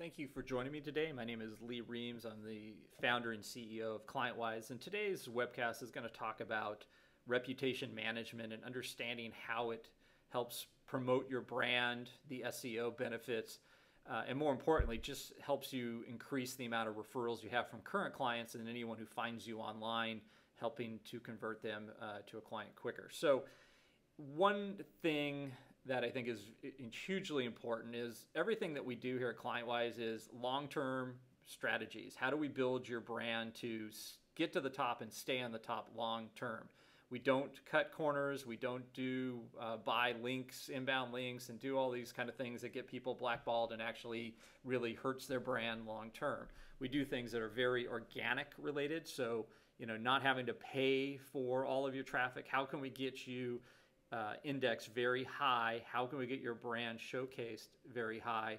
Thank you for joining me today. My name is Lee Reams. I'm the founder and CEO of ClientWise, and today's webcast is going to talk about reputation management and understanding how it helps promote your brand, the SEO benefits, and more importantly, just helps you increase the amount of referrals you have from current clients and anyone who finds you online, helping to convert them to a client quicker. So one thing that I think is hugely important is everything that we do here at ClientWise is long-term strategies. How do we build your brand to get to the top and stay on the top long-term? We don't cut corners. We don't do buy links, inbound links, and do all these kind of things that get people blackballed and actually really hurts their brand long-term. We do things that are very organic related. So, you know, not having to pay for all of your traffic. How can we get you indexed very high? How can we get your brand showcased very high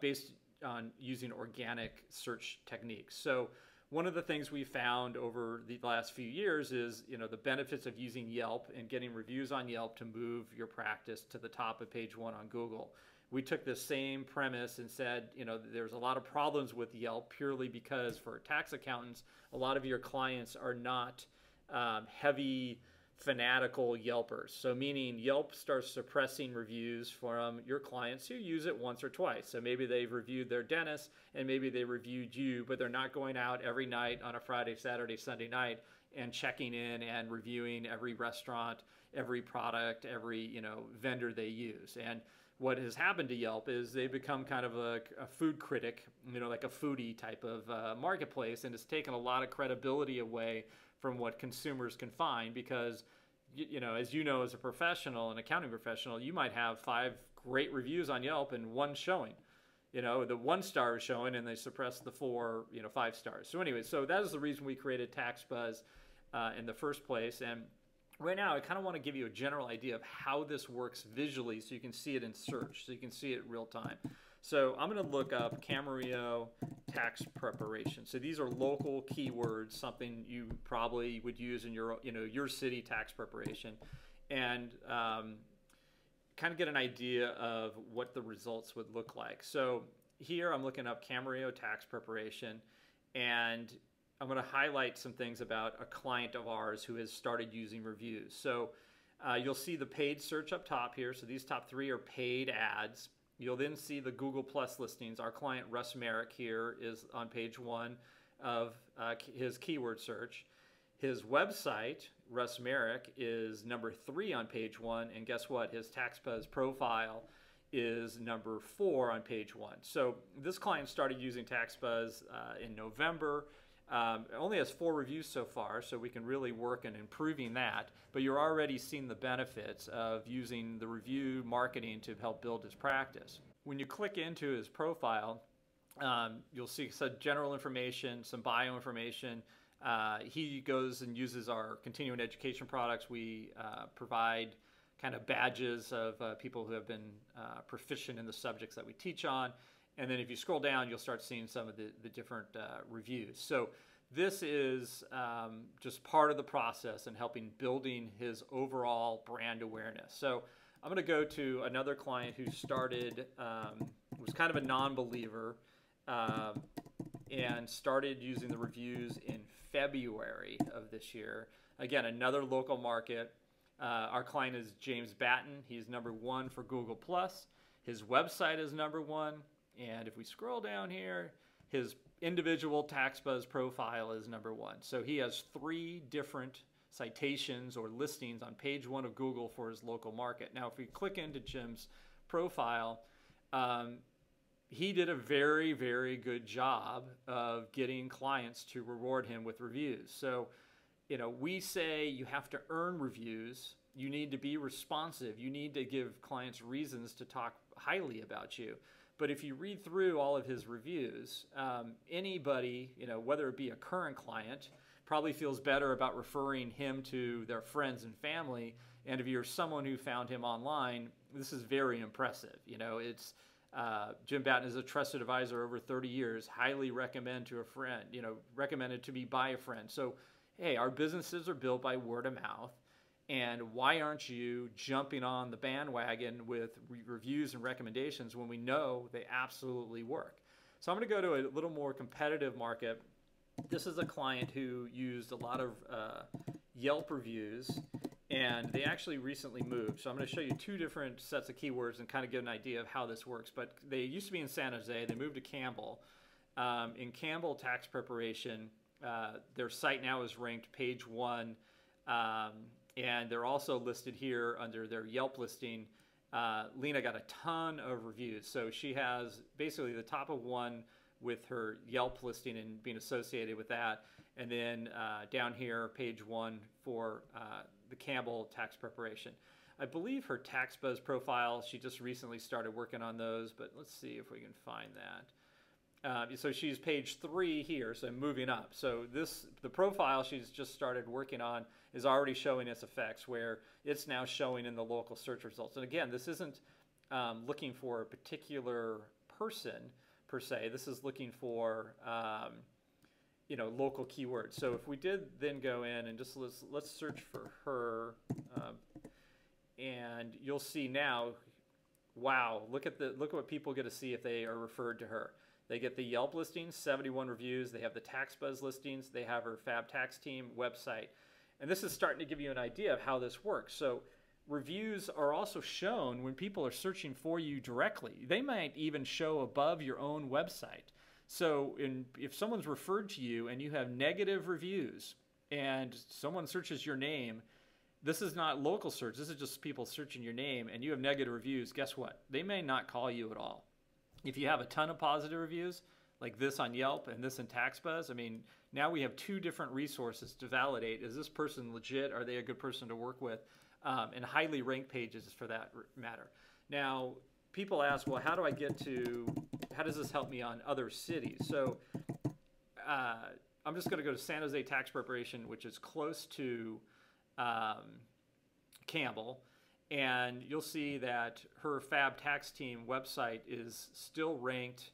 based on using organic search techniques? So one of the things we found over the last few years is, you know, the benefits of using Yelp and getting reviews on Yelp to move your practice to the top of page 1 on Google. We took the same premise and said, you know, there's a lot of problems with Yelp purely because for tax accountants, a lot of your clients are not heavy fanatical Yelpers. So meaning Yelp starts suppressing reviews from your clients who use it once or twice. So maybe they've reviewed their dentist and maybe they reviewed you, but they're not going out every night on a Friday, Saturday, Sunday night and checking in and reviewing every restaurant, every product, every, you know, vendor they use. And what has happened to Yelp is they become kind of a food critic, you know, like a foodie type of marketplace, and it's taken a lot of credibility away from what consumers can find because, you know, as you know, as a professional, an accounting professional, you might have 5 great reviews on Yelp and 1 showing. You know, the 1 star is showing and they suppress the 4, you know, 5 stars. So anyway, so that is the reason we created TaxBuzz in the first place. And right now, I kind of want to give you a general idea of how this works visually so you can see it in search, so you can see it real time. So I'm going to look up Camarillo tax preparation. So these are local keywords, something you probably would use in your, you know, your city tax preparation, and kind of get an idea of what the results would look like. So here I'm looking up Camarillo tax preparation, and I'm going to highlight some things about a client of ours who has started using reviews. So you'll see the paid search up top here. So these top 3 are paid ads. You'll then see the Google Plus listings. Our client Russ Merrick here is on page 1 of his keyword search. His website, Russ Merrick, is number 3 on page 1. And guess what? His TaxBuzz profile is number 4 on page 1. So this client started using TaxBuzz in November. It only has 4 reviews so far, so we can really work on improving that. But you're already seeing the benefits of using the review marketing to help build his practice. When you click into his profile, you'll see some general information, some bio information. He goes and uses our continuing education products. We provide kind of badges of people who have been proficient in the subjects that we teach on. And then if you scroll down, you'll start seeing some of the different reviews. So this is just part of the process in helping building his overall brand awareness. So I'm going to go to another client who started, was kind of a non-believer, and started using the reviews in February of this year. Again, another local market. Our client is James Batten. He's number 1 for Google+. His website is number 1. And if we scroll down here, his individual TaxBuzz profile is number 1. So he has 3 different citations or listings on page 1 of Google for his local market. Now, if we click into Jim's profile, he did a very, very good job of getting clients to reward him with reviews. So, you know, we say you have to earn reviews. You need to be responsive. You need to give clients reasons to talk highly about you. But if you read through all of his reviews, anybody, you know, whether it be a current client, probably feels better about referring him to their friends and family. And if you're someone who found him online, this is very impressive. You know, it's Jim Batten is a trusted advisor over 30 years, highly recommend to a friend, you know, recommended to me by a friend. So, hey, our businesses are built by word of mouth. And why aren't you jumping on the bandwagon with reviews and recommendations when we know they absolutely work? So I'm going to go to a little more competitive market. This is a client who used a lot of Yelp reviews, and they actually recently moved. So I'm going to show you two different sets of keywords and kind of get an idea of how this works. But they used to be in San Jose. They moved to Campbell. In Campbell tax preparation, their site now is ranked page one. And they're also listed here under their Yelp listing. Lena got a ton of reviews. So she has basically the top of one with her Yelp listing and being associated with that. And then down here, page one for the Campbell tax preparation. I believe her TaxBuzz profile, she just recently started working on those, but let's see if we can find that. So she's page three here, so moving up. So the profile she's just started working on is already showing its effects, where it's now showing in the local search results. And again, this isn't looking for a particular person per se. This is looking for local keywords. So if we did then go in and just let's search for her, and you'll see now, wow, look at what people get to see if they are referred to her. They get the Yelp listings, 71 reviews. They have the TaxBuzz listings. They have her Fab Tax Team website. And this is starting to give you an idea of how this works. So reviews are also shown when people are searching for you directly. They might even show above your own website. So if someone's referred to you and you have negative reviews and someone searches your name, this is not local search. This is just people searching your name and you have negative reviews. Guess what? They may not call you at all. If you have a ton of positive reviews, like this on Yelp and this in TaxBuzz, I mean, now we have two different resources to validate, is this person legit? Are they a good person to work with? And highly ranked pages for that matter. Now, people ask, well, how does this help me on other cities? So I'm just going to go to San Jose Tax Preparation, which is close to Campbell. And you'll see that her Fab Tax Team website is still ranked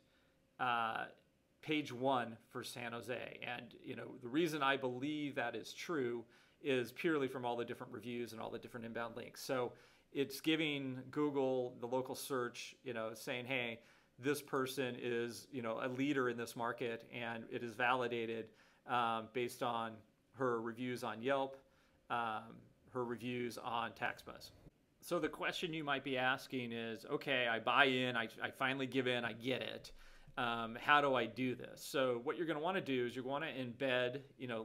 page one for San Jose. And the reason I believe that is true is purely from all the different reviews and all the different inbound links. So it's giving Google, the local search, saying, hey, this person is a leader in this market, and it is validated based on her reviews on Yelp, her reviews on TaxBuzz. So the question you might be asking is, okay, I buy in, I finally give in, I get it. How do I do this? So what you're going to want to do is you want to embed,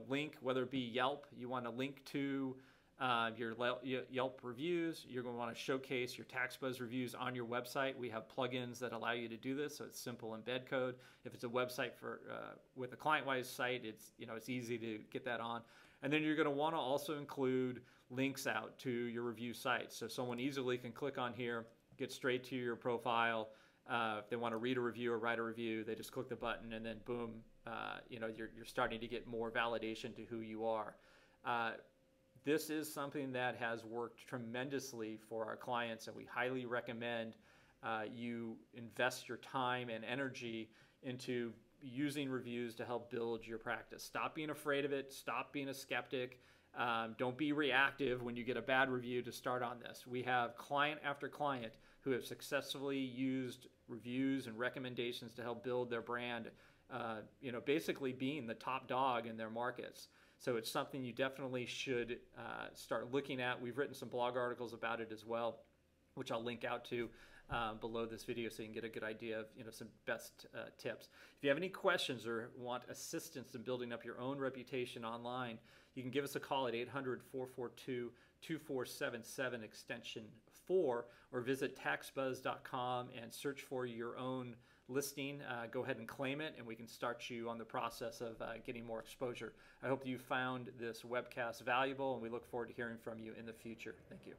link, whether it be Yelp, you want to link to your Yelp reviews. You're going to want to showcase your TaxBuzz reviews on your website. We have plugins that allow you to do this, so it's simple embed code. If it's a website with a ClientWise site, it's easy to get that on. And then you're going to want to also include links out to your review sites, so someone easily can click on here, get straight to your profile. If they want to read a review or write a review, they just click the button, and then boom, you're starting to get more validation to who you are. This is something that has worked tremendously for our clients, and we highly recommend you invest your time and energy into using reviews to help build your practice. Stop being afraid of it. Stop being a skeptic. Don't be reactive when you get a bad review to start on this. We have client after client who have successfully used reviews and recommendations to help build their brand, basically being the top dog in their markets. So it's something you definitely should start looking at. We've written some blog articles about it as well, which I'll link out to below this video, so you can get a good idea of some best tips. If you have any questions or want assistance in building up your own reputation online, you can give us a call at 800-442-2477 extension 4, or visit taxbuzz.com and search for your own listing. Go ahead and claim it, and we can start you on the process of getting more exposure. I hope you found this webcast valuable, and we look forward to hearing from you in the future. Thank you.